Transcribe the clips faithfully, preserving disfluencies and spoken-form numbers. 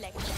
reflection.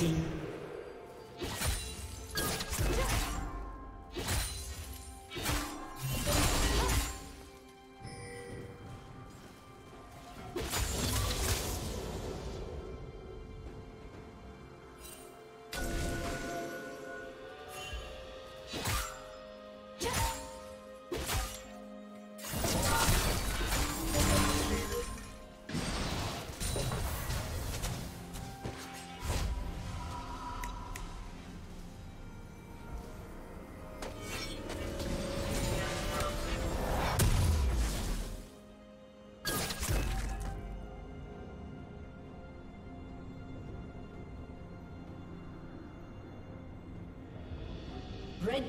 City. Red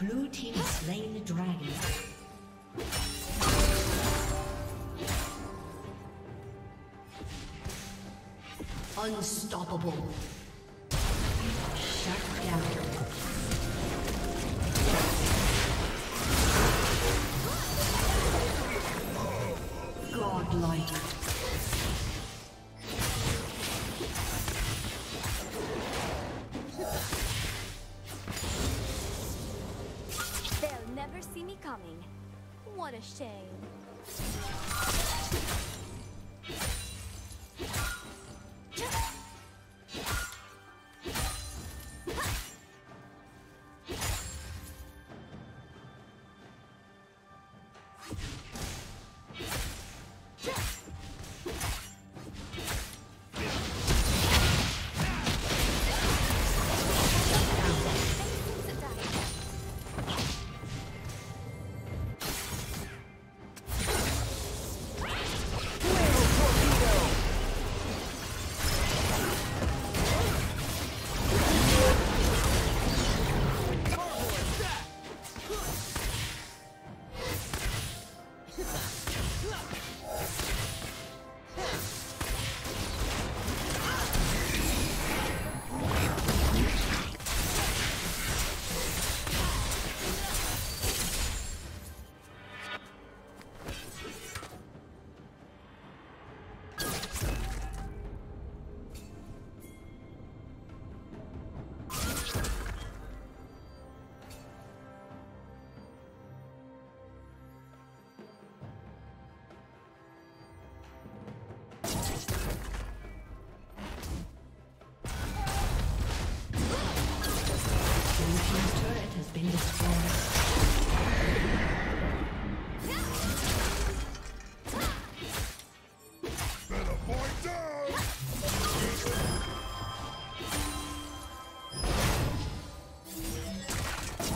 Blue team has slain the dragon. Unstoppable. Shut down. Godlike. What a shame.